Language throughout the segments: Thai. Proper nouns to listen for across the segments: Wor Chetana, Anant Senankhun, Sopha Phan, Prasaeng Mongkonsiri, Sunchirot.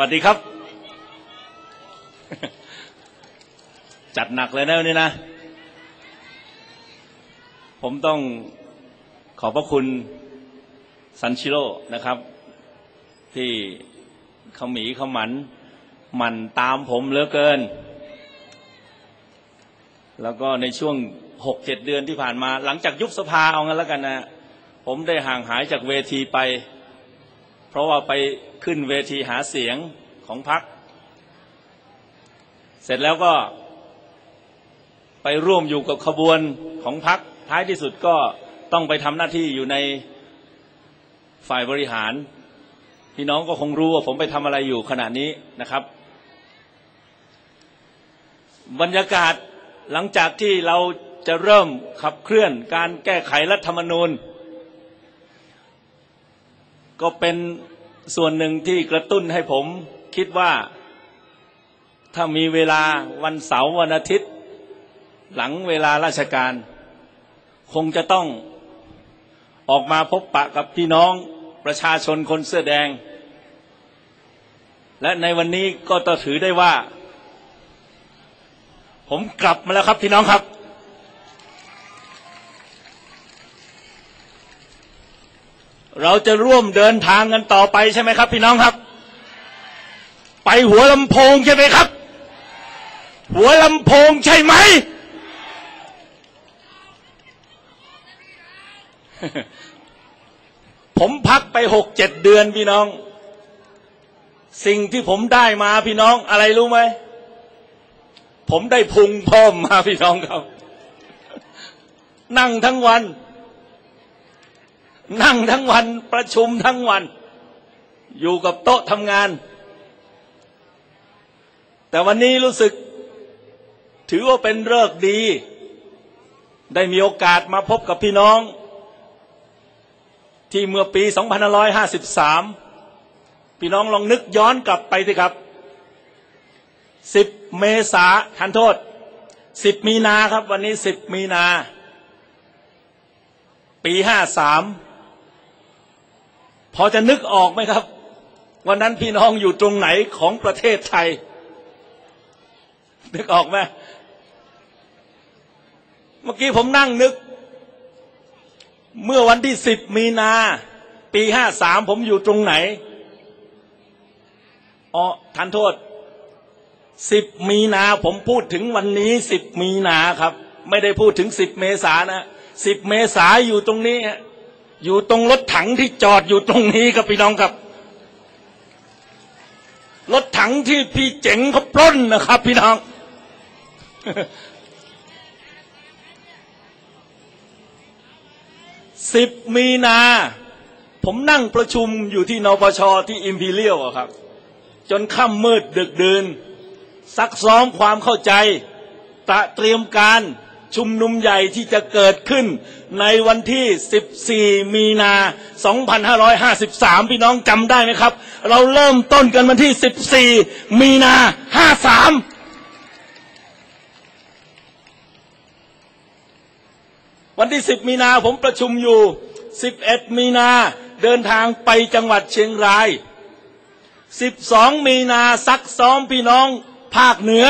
วัสดีครับจัดหนักเลยนะวันนี้นะผมต้องขอบพระคุณซันชิโร่นะครับที่เขาหมีเขาหมันมันตามผมเหลือเกินแล้วก็ในช่วง 6-7 เดือนที่ผ่านมาหลังจากยุบสภาเอางั้นแล้วกันนะผมได้ห่างหายจากเวทีไปเพราะว่าไปขึ้นเวทีหาเสียงของพรรคเสร็จแล้วก็ไปร่วมอยู่กับขบวนของพรรคท้ายที่สุดก็ต้องไปทำหน้าที่อยู่ในฝ่ายบริหารพี่น้องก็คงรู้ว่าผมไปทำอะไรอยู่ขณะนี้นะครับบรรยากาศหลังจากที่เราจะเริ่มขับเคลื่อนการแก้ไขรัฐธรรมนูญก็เป็นส่วนหนึ่งที่กระตุ้นให้ผมคิดว่าถ้ามีเวลาวันเสาร์วันอาทิตย์หลังเวลาราชการคงจะต้องออกมาพบปะกับพี่น้องประชาชนคนเสื้อแดงและในวันนี้ก็ต้องถือได้ว่าผมกลับมาแล้วครับพี่น้องครับเราจะร่วมเดินทางกันต่อไปใช่ไหมครับพี่น้องครับไปหัวลำโพงใช่ไหมครับหัวลำโพงใช่ไหม ผมพักไป 6-7 เดือนพี่น้องสิ่งที่ผมได้มาพี่น้องอะไรรู้ไหมผมได้พุงเพิ่มมาพี่น้องครับนั่งทั้งวันนั่งทั้งวันประชุมทั้งวันอยู่กับโต๊ะทำงานแต่วันนี้รู้สึกถือว่าเป็นฤกษ์ดีได้มีโอกาสมาพบกับพี่น้องที่เมื่อปี 2553 พี่น้องลองนึกย้อนกลับไปสิครับ10 เมษาทันโทษ10 มีนาครับวันนี้10 มีนาปี 53 พอจะนึกออกไหมครับวันนั้นพี่น้องอยู่ตรงไหนของประเทศไทยนึกออกไหมเมื่อกี้ผมนั่งนึกเมื่อวันที่10 มีนาปี 53 ผมอยู่ตรงไหนอ๋อทันโทษ10 มีนาผมพูดถึงวันนี้10 มีนาครับไม่ได้พูดถึง10 เมษานะ10 เมษาอยู่ตรงนี้อยู่ตรงรถถังที่จอดอยู่ตรงนี้ครับพี่น้องครับรถถังที่พี่เจ๋งเขาปล้นนะครับพี่น้อง 10 มีนาผมนั่งประชุมอยู่ที่นปช.ที่อิมพีเรียลครับจนค่ำมืดดึกดื่นซักซ้อมความเข้าใจเตรียมการชุมนุมใหญ่ที่จะเกิดขึ้นในวันที่14 มีนา 2553 พี่น้องจำได้ไหมครับเราเริ่มต้นกันวันที่14 มีนา 53 วันที่10 มีนาผมประชุมอยู่11 มีนาเดินทางไปจังหวัดเชียงราย12 มีนาซักซ้อมพี่น้องภาคเหนือ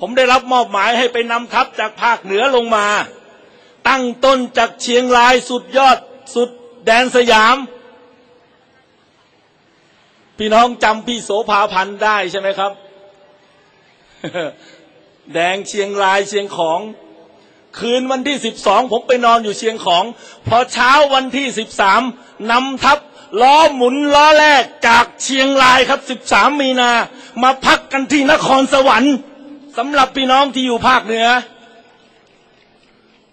ผมได้รับมอบหมายให้ไปนำทัพจากภาคเหนือลงมาตั้งต้นจากเชียงรายสุดยอดสุดแดนสยามพี่น้องจำพี่โสภาพันธ์ได้ใช่ไหมครับ แดงเชียงรายเชียงของคืนวันที่12ผมไปนอนอยู่เชียงของพอเช้าวันที่13นำทัพล้อหมุนล้อแรกจากเชียงรายครับ13 มีนามาพักกันที่นครสวรรค์สำหรับพี่น้องที่อยู่ภาคเหนือ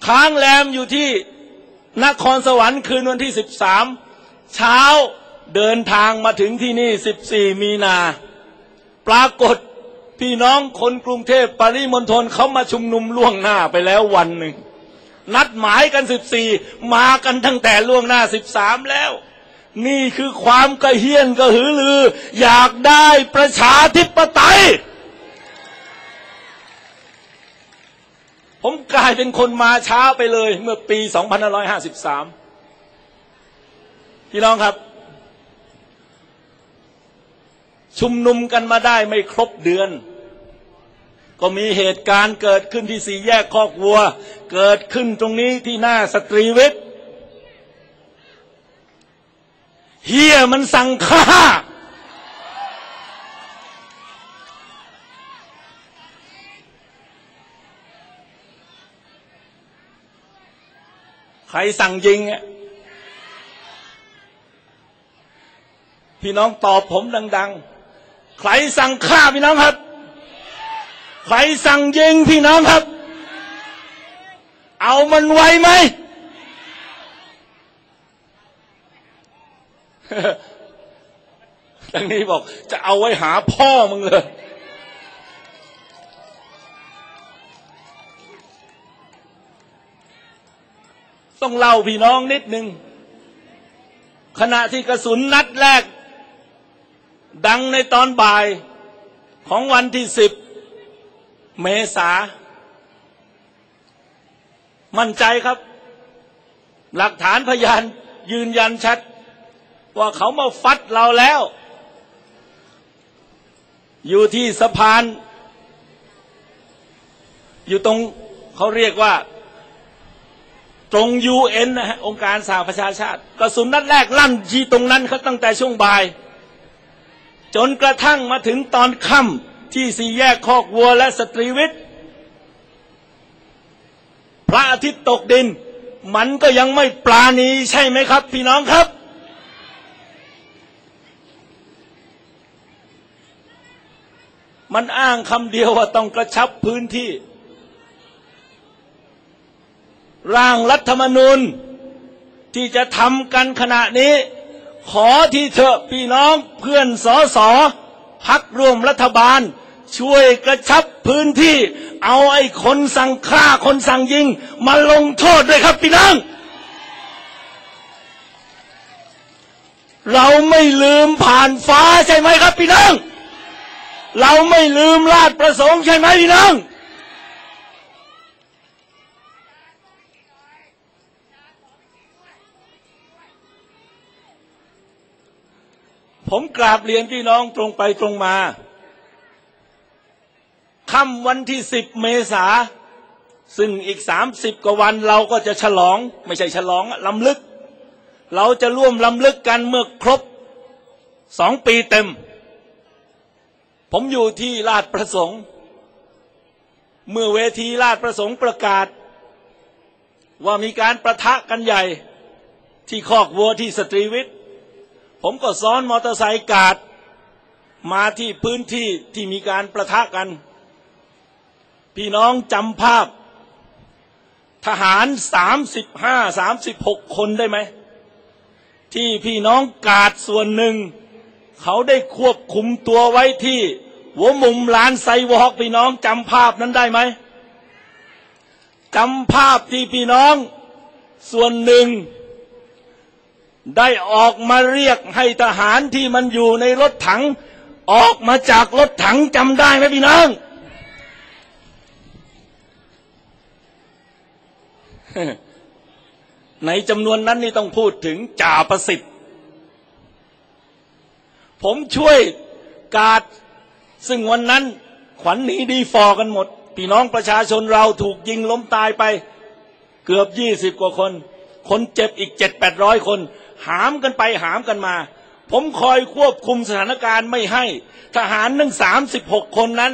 ค้างแรมอยู่ที่นครสวรรค์คืนวันที่13เช้าเดินทางมาถึงที่นี่14 มีนาปรากฏพี่น้องคนกรุงเทพปริมณฑลเขามาชุมนุมล่วงหน้าไปแล้ววันหนึ่งนัดหมายกัน14มากันตั้งแต่ล่วงหน้า13แล้วนี่คือความกระเฮี้ยนกระหือรืออยากได้ประชาธิปไตยผมกลายเป็นคนมาช้าไปเลยเมื่อปี 2553 พี่น้องครับ ชุมนุมกันมาได้ไม่ครบเดือนก็มีเหตุการณ์เกิดขึ้นที่สี่แยกคอกวัวเกิดขึ้นตรงนี้ที่หน้าสตรีวิทย์เฮียมันสั่งฆ่าใครสั่งยิงอ่ะพี่น้องตอบผมดังๆใครสั่งฆ่าพี่น้องครับใครสั่งยิงพี่น้องครับเอามันไว้ไหม ทางนี้บอกจะเอาไว้หาพ่อมึงเลยต้องเล่าพี่น้องนิดนึงขณะที่กระสุนนัดแรกดังในตอนบ่ายของวันที่10 เมษามั่นใจครับหลักฐานพยานยืนยันชัดว่าเขามาฟัดเราแล้วอยู่ที่สะพานอยู่ตรงเขาเรียกว่าตรง UN นะฮะองค์การสหประชาชาติกระสุนนัดแรกลั่นจีตรงนั้นเขาตั้งแต่ช่วงบ่ายจนกระทั่งมาถึงตอนค่ำที่สี่แยกคอกวัวและสตรีวิทย์พระอาทิตย์ตกดินมันก็ยังไม่ปราณีใช่ไหมครับพี่น้องครับมันอ้างคำเดียวว่าต้องกระชับพื้นที่ร่างรัฐธรรมนูญที่จะทำกันขณะนี้ขอที่เถอะพี่น้องเพื่อนสสพรรคร่วมรัฐบาลช่วยกระชับพื้นที่เอาไอ้คนสั่งฆ่าคนสั่งยิงมาลงโทษด้วยครับพี่น้องเราไม่ลืมผ่านฟ้าใช่ไหมครับพี่น้องเราไม่ลืมราชประสงค์ใช่ไหมพี่น้องผมกราบเรียนพี่น้องตรงไปตรงมาค่ำวันที่10 เมษาซึ่งอีก30 กว่าวันเราก็จะฉลองไม่ใช่ฉลองล้ำลึกเราจะร่วมล้ำลึกกันเมื่อครบ2 ปีเต็มผมอยู่ที่ราชประสงค์เมื่อเวทีราชประสงค์ประกาศว่ามีการประทะกันใหญ่ที่คอกวัวที่สตรีวิทย์ผมก็ซ้อนมอเตอร์ไซค์กาดมาที่พื้นที่ที่มีการประทะกันพี่น้องจำภาพทหาร35-36คนได้ไหมที่พี่น้องกาดส่วนหนึ่งเขาได้ควบคุมตัวไว้ที่หัวมุมลานไซวอล์กพี่น้องจำภาพนั้นได้ไหมจำภาพที่พี่น้องส่วนหนึ่งได้ออกมาเรียกให้ทหารที่มันอยู่ในรถถังออกมาจากรถถังจำได้ไหมพี่น้อง ในจำนวนนั้นนี่ต้องพูดถึงจ่าประสิทธิ์ผมช่วยกาดซึ่งวันนั้นขวัญหนีดีฟอกันหมดพี่น้องประชาชนเราถูกยิงล้มตายไปเกือบ20 กว่าคนคนเจ็บอีก700-800 คนหามกันไปหามกันมาผมคอยควบคุมสถานการณ์ไม่ให้ทหารทั้ง36 คนนั้น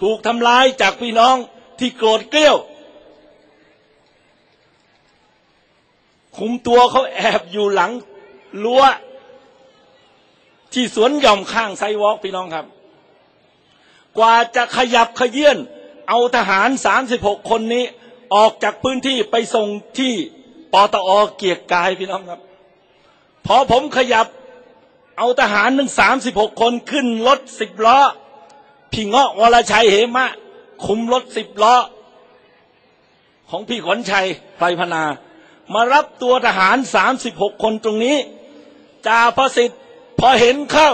ถูกทำร้ายจากพี่น้องที่โกรธเกรี้ยวคุมตัวเขาแอบอยู่หลังรั้วที่สวนหย่อมข้างไซวอล์กพี่น้องครับกว่าจะขยับขยื่นเอาทหาร36 คนนี้ออกจากพื้นที่ไปส่งที่ปตอ.เกียรติกายพี่น้องครับพอผมขยับเอาทหารถึง36 คนขึ้นรถ10 ล้อพี่เงาะวรชัยเหมะคุมรถ10 ล้อของพี่ขวัญชัยไพรพนามารับตัวทหาร36 คนตรงนี้จ่าประสิทธิ์พอเห็นเข้า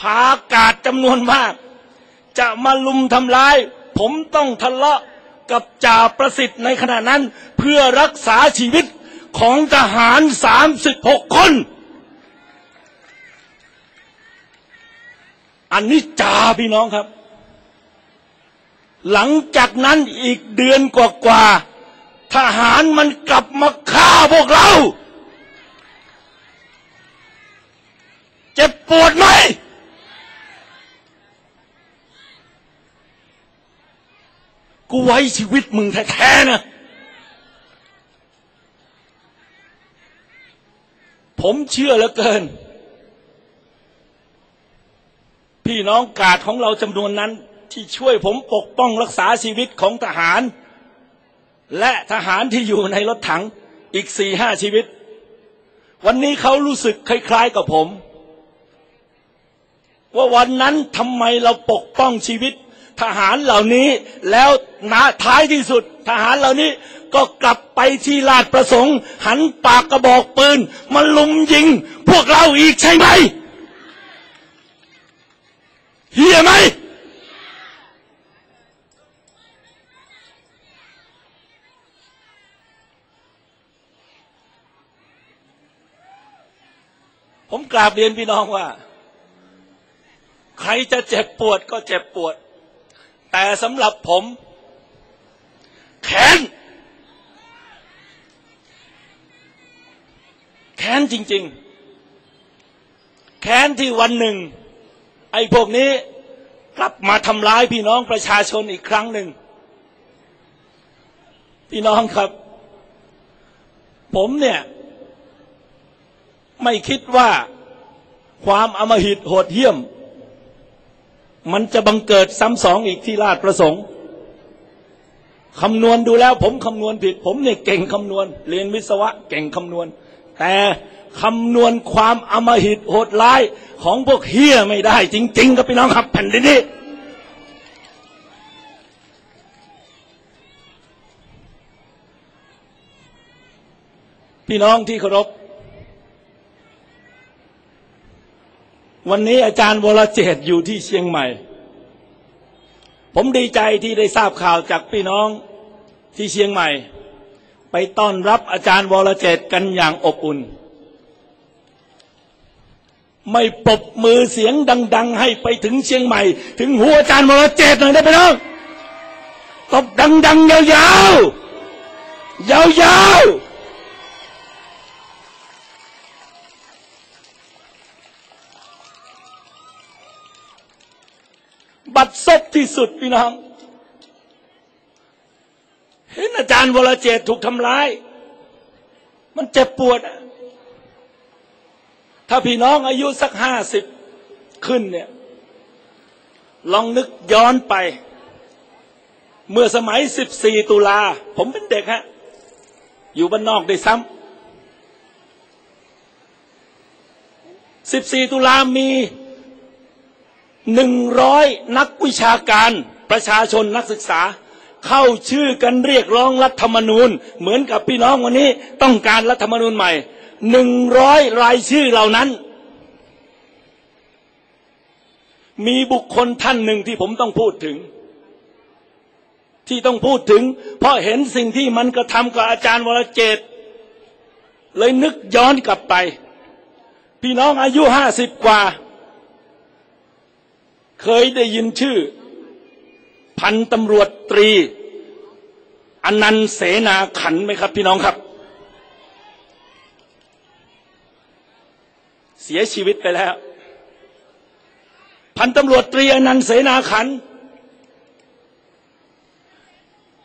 พากาดจำนวนมากจะมาลุมทำร้ายผมต้องทะเลาะกับจ่าประสิทธิ์ในขณะนั้นเพื่อรักษาชีวิตของทหาร36 คน อันนี้จาพี่น้องครับหลังจากนั้นอีกเดือนกว่าๆทหารมันกลับมาฆ่าพวกเราเจ็บปวดไหมกูไว้ชีวิตมึงแท้ๆนะผมเชื่อเหลือเกินพี่น้องกาดของเราจำนวนนั้นที่ช่วยผมปกป้องรักษาชีวิตของทหารและทหารที่อยู่ในรถถังอีก 4-5 ชีวิตวันนี้เขารู้สึกคล้ายๆกับผมว่าวันนั้นทำไมเราปกป้องชีวิตทหารเหล่านี้แล้วนาท้ายที่สุดทหารเหล่านี้ก็กลับไปที่ลาดประสงค์หันปากกระบอกปืนมาลุมยิงพวกเราอีกใช่ไหมเหี้ยไหมผมกราบเรียนพี่น้องว่าใครจะเจ็บปวดก็เจ็บปวดแต่สำหรับผมแค้นจริงๆแค้นที่วันหนึ่งไอ้พวกนี้กลับมาทำร้ายพี่น้องประชาชนอีกครั้งหนึ่งพี่น้องครับผมเนี่ยไม่คิดว่าความอำมหิตโหดเหี้ยมมันจะบังเกิดซ้ำสองอีกที่ราชประสงค์คำนวณดูแล้วผมคำนวณผิดผมเนี่ยเก่งคำนวณเรียนวิศวะเก่งคำนวณแต่คำนวณความอำมหิตโหดร้ายของพวกเหี้ยไม่ได้จริงๆครับพี่น้องครับแผ่นดินนี้พี่น้องที่เคารพวันนี้อาจารย์วรเจตน์อยู่ที่เชียงใหม่ผมดีใจที่ได้ทราบข่าวจากพี่น้องที่เชียงใหม่ไปต้อนรับอาจารย์วรเจตน์กันอย่างอบอุ่นไม่ปรบมือเสียงดังๆให้ไปถึงเชียงใหม่ถึงหัวอาจารย์วรเจตน์หน่อยได้ไหมน้องตบดังๆยาวๆยาวๆบัดซบที่สุดพี่น้องเห็นอาจารย์วรเจตน์ถูกทำร้ายมันเจ็บปวดถ้าพี่น้องอายุสัก50ขึ้นเนี่ยลองนึกย้อนไปเมื่อสมัย14ตุลาผมเป็นเด็กฮะอยู่บ้านนอกได้ซ้ำ14ตุลามี100นักวิชาการประชาชนนักศึกษาเข้าชื่อกันเรียกร้องรัฐธรรมนูญเหมือนกับพี่น้องวันนี้ต้องการรัฐธรรมนูญใหม่100รายชื่อเหล่านั้นมีบุคคลท่านหนึ่งที่ผมต้องพูดถึงเพราะเห็นสิ่งที่มันกระทำกับอาจารย์วรเจตน์เลยนึกย้อนกลับไปพี่น้องอายุ50กว่าเคยได้ยินชื่อพันตำรวจตรีอนันต์เสนาขันธ์ไหมครับพี่น้องครับเสียชีวิตไปแล้วพันตำรวจตรีอนันต์เสนาขันธ์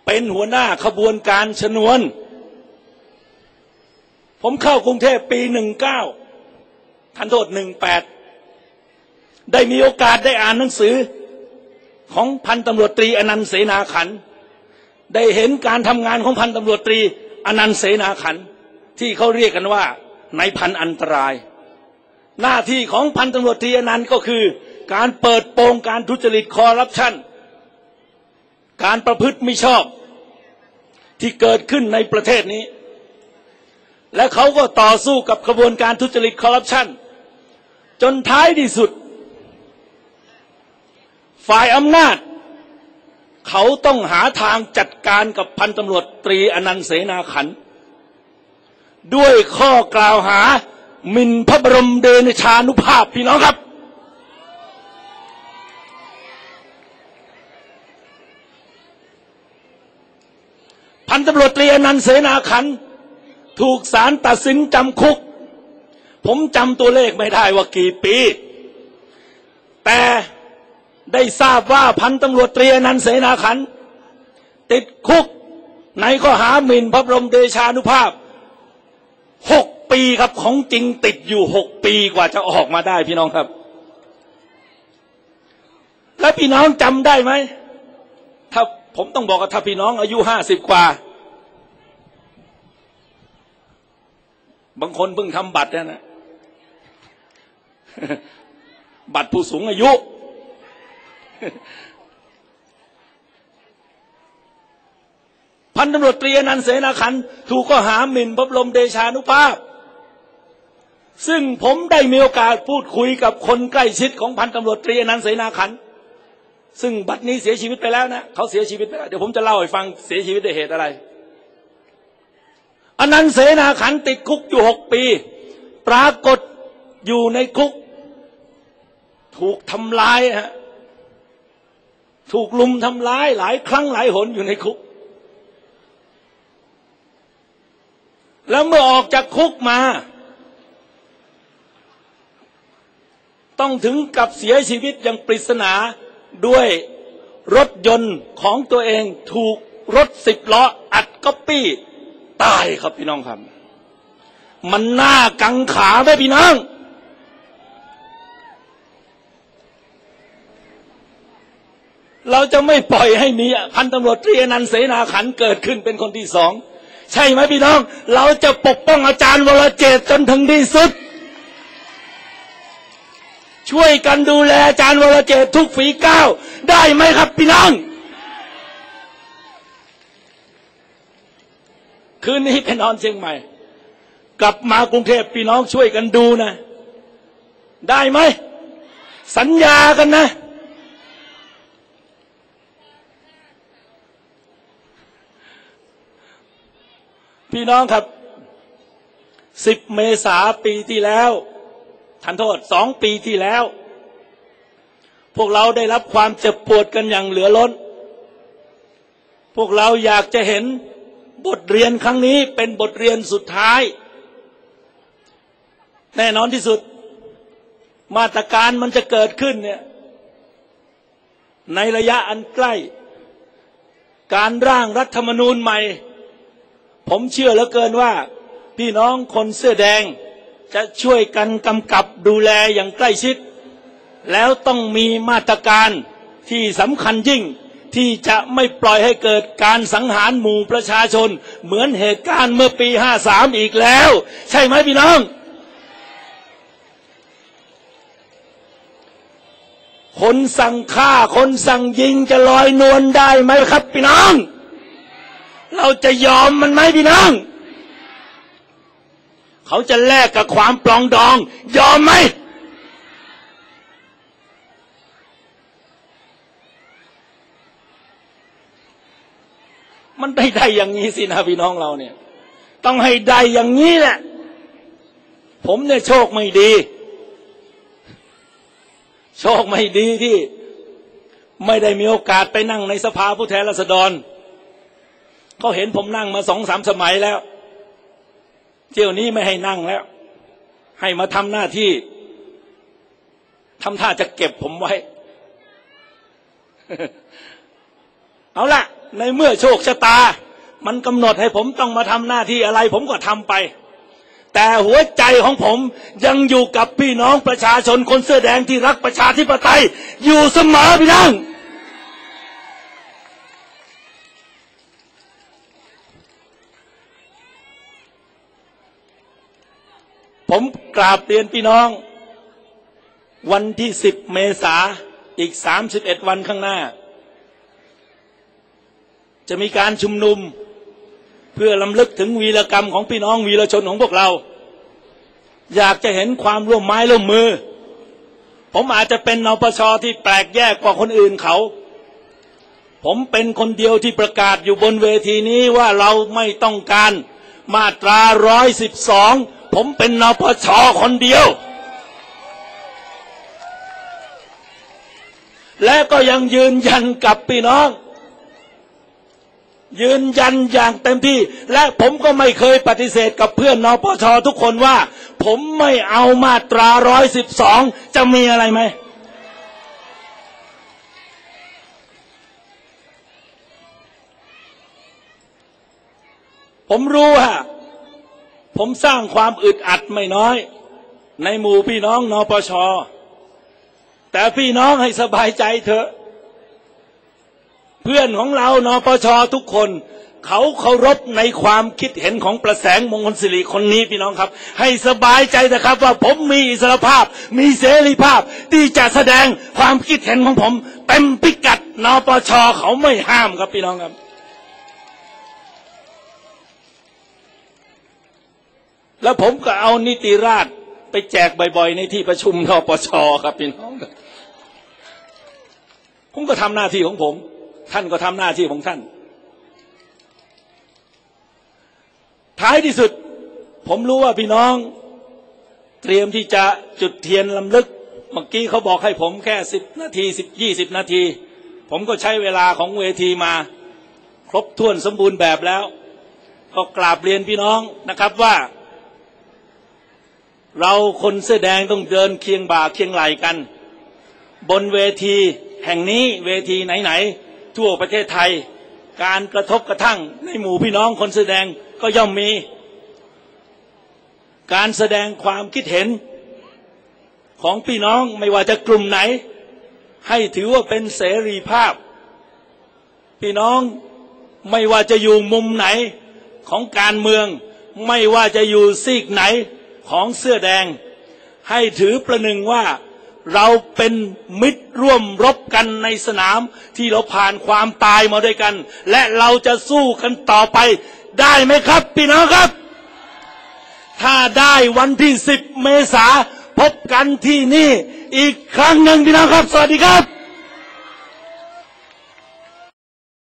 เป็นหัวหน้าขบวนการชนวนผมเข้ากรุงเทพปี19ทันโทษ18ได้มีโอกาสได้อ่านหนังสือของพันตำรวจตรีอนันต์เสนาขันธ์ได้เห็นการทำงานของพันตำรวจตรีอนันต์เสนาขันธ์ที่เขาเรียกกันว่านายพันอันตรายหน้าที่ของพันตำรวจตรีอนันต์ก็คือการเปิดโปงการทุจริตคอร์รัปชันการประพฤติมิชอบที่เกิดขึ้นในประเทศนี้และเขาก็ต่อสู้กับกระบวนการทุจริตคอร์รัปชันจนท้ายที่สุดฝ่ายอำนาจเขาต้องหาทางจัดการกับพันตำรวจตรีอนันต์เสนาขันธ์ด้วยข้อกล่าวหาหมิ่นพระบรมเดชานุภาพพี่น้องครับ นตำรวจตรีอนันต์เสนาขันธ์ถูกศาลตัดสินจำคุกผมจำตัวเลขไม่ได้ว่ากี่ปีแต่ได้ทราบว่าพันตำรวจตรีอนันต์เสนาขันธ์ติดคุกในข้อหาหมิ่นพระบรมเดชานุภาพ6 ปีครับของจริงติดอยู่6 ปีกว่าจะออกมาได้พี่น้องครับแล้วพี่น้องจำได้ไหมถ้าผมต้องบอกกับถ้าพี่น้องอายุ50 กว่าบางคนเพิ่งทำบัตรนะบัตรผู้สูงอายุพันตำรวจตรีอนันต์เสนาขันธ์ถูกข้อหาหมิ่นพระบรมเดชานุภาพซึ่งผมได้มีโอกาสพูดคุยกับคนใกล้ชิดของพันตำรวจตรีอนันต์เสนาขันธ์ซึ่งบัดนี้เสียชีวิตไปแล้วนะเขาเสียชีวิตไปแล้วเดี๋ยวผมจะเล่าให้ฟังเสียชีวิตด้วยเหตุอะไรอนันต์เสนาขันธ์ติดคุกอยู่6 ปีปรากฏอยู่ในคุกถูกทำร้ายฮะถูกลุมทำร้ายหลายครั้งหลายหนอยู่ในคุกแล้วเมื่อออกจากคุกมาต้องถึงกับเสียชีวิตอย่างปริศนาด้วยรถยนต์ของตัวเองถูกรถ10 ล้ออัดก๊อปปี้ตายครับพี่น้องครับมันน่ากังขาไหมพี่น้องเราจะไม่ปล่อยให้มีพันตำรวจตรีอนันต์เสนาขันธ์เกิดขึ้นเป็นคนที่สองใช่ไหมพี่น้องเราจะปกป้องอาจารย์วรเจตน์จนถึงที่สุดช่วยกันดูแลอาจารย์วรเจตน์ทุกฝีก้าวได้ไหมครับพี่น้องคืนนี้ไปนอนเชียงใหม่กลับมากรุงเทพพี่น้องช่วยกันดูนะได้ไหมสัญญากันนะพี่น้องครับ10 เมษาปีที่แล้วทันโทษ2 ปีที่แล้วพวกเราได้รับความเจ็บปวดกันอย่างเหลือล้นพวกเราอยากจะเห็นบทเรียนครั้งนี้เป็นบทเรียนสุดท้ายแน่นอนที่สุดมาตรการมันจะเกิดขึ้นเนี่ยในระยะอันใกล้การร่างรัฐธรรมนูญใหม่ผมเชื่อเหลือเกินว่าพี่น้องคนเสื้อแดงจะช่วยกันกำกับดูแลอย่างใกล้ชิดแล้วต้องมีมาตรการที่สำคัญยิ่งที่จะไม่ปล่อยให้เกิดการสังหารหมู่ประชาชนเหมือนเหตุการณ์เมื่อปี53อีกแล้วใช่ไหมพี่น้องคนสั่งฆ่าคนสั่งยิงจะลอยนวลได้ไหมครับพี่น้องเราจะยอมมันไหมพี่น้องเขาจะแลกกับความปลองดองยอมไหมมันได้อย่างนี้สินะพี่น้องเราเนี่ยต้องให้ได้อย่างนี้แหละผมเนี่ยโชคไม่ดีโชคไม่ดีที่ไม่ได้มีโอกาสไปนั่งในสภาผู้แทนราษฎรเขาเห็นผมนั่งมา2-3 สมัยแล้วเที่ยวนี้ไม่ให้นั่งแล้วให้มาทำหน้าที่ทำท่าจะเก็บผมไว้ เอาล่ะในเมื่อโชคชะตามันกำหนดให้ผมต้องมาทำหน้าที่อะไรผมก็ทำไปแต่หัวใจของผมยังอยู่กับพี่น้องประชาชนคนเสื้อแดงที่รักประชาธิปไตยอยู่เสมอพี่น้องผมกราบเรียนพี่น้องวันที่10 เมษาอีก31 วันข้างหน้าจะมีการชุมนุมเพื่อรำลึกถึงวีรกรรมของพี่น้องวีรชนของพวกเราอยากจะเห็นความร่วมไม้ร่วมมือผมอาจจะเป็นนปช.ที่แปลกแยกกว่าคนอื่นเขาผมเป็นคนเดียวที่ประกาศอยู่บนเวทีนี้ว่าเราไม่ต้องการมาตรา112ผมเป็นนปช.คนเดียวและก็ยังยืนยันกับพี่น้อง ยืนยันอย่างเต็มที่และผมก็ไม่เคยปฏิเสธกับเพื่อนนปช.ทุกคนว่าผมไม่เอามาตรา112จะมีอะไรไหมผมรู้ฮะผมสร้างความอึดอัดไม่น้อยในหมู่พี่น้องนปช.แต่พี่น้องให้สบายใจเถอะเพื่อนของเรานปช.ทุกคนเขาเคารพในความคิดเห็นของประแสงมงคลศิริคนนี้พี่น้องครับให้สบายใจนะครับว่าผมมีอิสรภาพมีเสรีภาพที่จะแสดงความคิดเห็นของผมเต็มพิกัดนปช.เขาไม่ห้ามครับพี่น้องครับแล้วผมก็เอานิติราษฎร์ไปแจกบ่อยๆในที่ประชุมนปช.ครับพี่น้องผมก็ทำหน้าที่ของผมท่านก็ทำหน้าที่ของท่านท้ายที่สุดผมรู้ว่าพี่น้องเตรียมที่จะจุดเทียนลำลึกเมื่อกี้เขาบอกให้ผมแค่10 นาที20 นาทีผมก็ใช้เวลาของเวทีมาครบถ้วนสมบูรณ์แบบแล้วก็กราบเรียนพี่น้องนะครับว่าเราคนเสื้อแดงต้องเดินเคียงบ่าเคียงไหล่กันบนเวทีแห่งนี้เวทีไหนๆทั่วประเทศไทยการกระทบกระทั่งในหมู่พี่น้องคนเสื้อแดงก็ย่อมมีการแสดงความคิดเห็นของพี่น้องไม่ว่าจะกลุ่มไหนให้ถือว่าเป็นเสรีภาพพี่น้องไม่ว่าจะอยู่มุมไหนของการเมืองไม่ว่าจะอยู่ซีกไหนของเสื้อแดงให้ถือประหนึ่งว่าเราเป็นมิตรร่วมรบกันในสนามที่เราผ่านความตายมาด้วยกันและเราจะสู้กันต่อไปได้ไหมครับพี่น้องครับถ้าได้วันที่10 เมษายนพบกันที่นี่อีกครั้งหนึ่งพี่น้องครับสวัสดีครับ